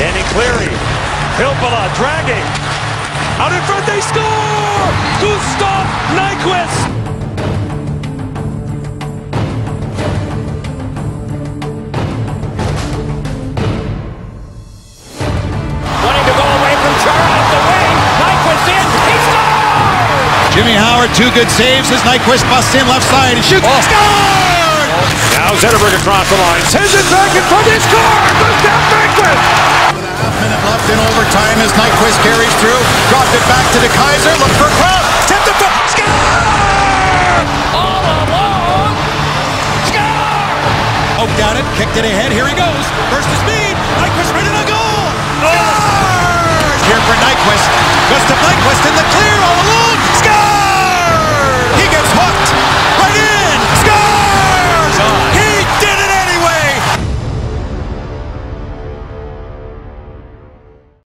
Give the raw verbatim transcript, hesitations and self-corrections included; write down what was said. Danny Cleary, Hilpala dragging, out in front, they score! Gustav Nyquist! Jimmy Howard, two good saves as Nyquist busts in left side and shoots. Oh. Score! Now Zetterberg across the line, sends it back in front, and score! Gustav Nyquist! With a half minute left in overtime as Nyquist carries through, dropped it back to the Kaiser, look for a crowd, tipped it back, score! All along, score! Oak down it, kicked it ahead, here he goes, first to speed.